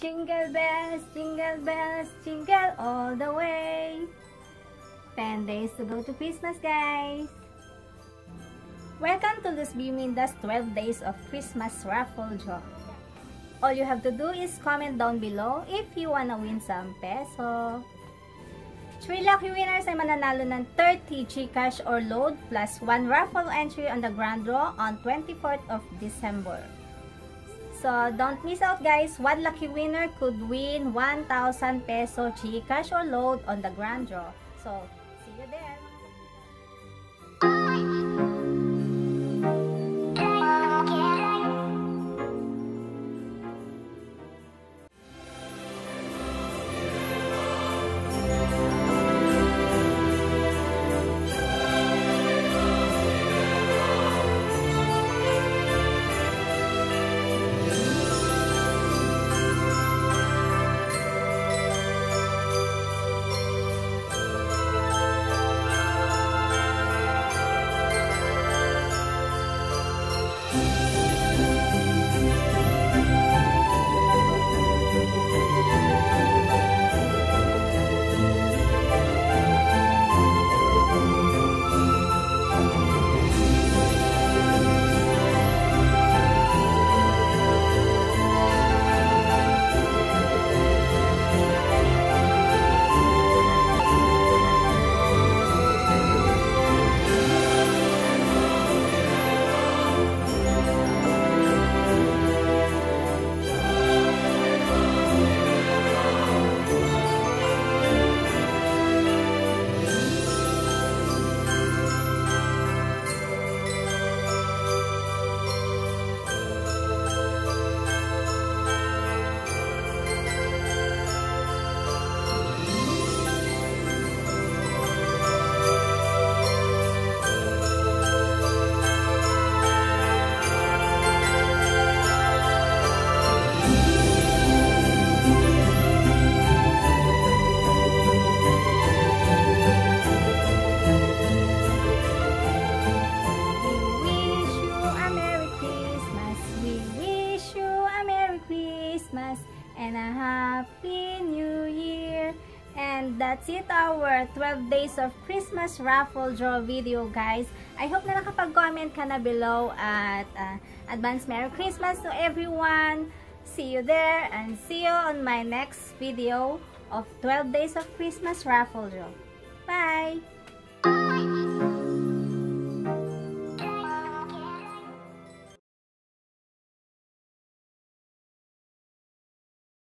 jingle bells, jingle all the way. 10 days to go to Christmas, guys! Welcome to Luzviminda's 12 days of Christmas raffle draw. All you have to do is comment down below if you wanna win some peso. 3 lucky winners ay mananalo ng 30 GCash or load plus 1 raffle entry on the grand draw on 24th of December. So don't miss out, guys. 1 lucky winner could win 1,000 peso GCash or load on the grand draw. So see you there. And a happy new year. And that's it, our 12 days of Christmas raffle draw video, guys. I hope na nakapag-comment ka na below at advance Merry Christmas to everyone. See you there and see you on my next video of 12 days of Christmas raffle draw. Bye!